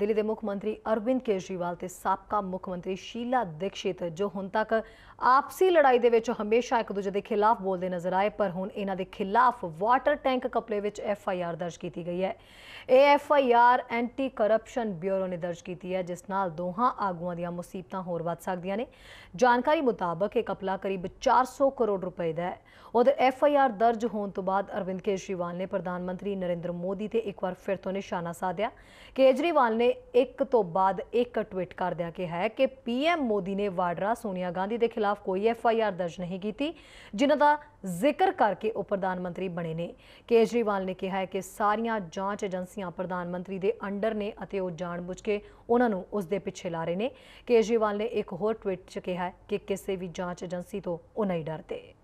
दिल्ली के मुख्यमंत्री अरविंद केजरीवाल ते साबका मुख्यमंत्री शीला दीक्षित जो हुण तक आपसी लड़ाई दे विच हमेशा एक दूजे के खिलाफ बोलते नजर आए, पर हुण इन्हां दे खिलाफ वाटर टैंक घपले विच FIR दर्ज की गई है। यह FIR एंटी करप्शन ब्यूरो ने दर्ज की है, जिस नाल दोहां आगूआं दीआं मुसीबतां होर वध सकदियां ने। जानकारी मुताबक यह घपला करीब 400 करोड़ रुपए का है। उधर FIR दर्ज होने तो बाद अरविंद केजरीवाल ने प्रधानमंत्री नरेंद्र मोदी ते एक बार फिर तो निशाना साधिया। केजरीवाल ने एक तो बाद एक ट्वीट कर दिया कि है कि PM मोदी ने वाड्रा सोनिया गांधी के खिलाफ कोई FIR दर्ज नहीं की, जिन्हों का जिक्र करके वह प्रधानमंत्री बने ने। केजरीवाल ने कहा है कि सारिया जांच एजेंसियां प्रधानमंत्री के अंडर ने, वह जानबूझ के उन्होंने उसके पिछे ला रहे हैं। केजरीवाल ने एक होर ट्वीट 'च कहा है कि किसी भी जांच एजेंसी तो वह नहीं डरते।